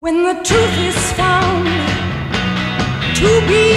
When the truth is found to be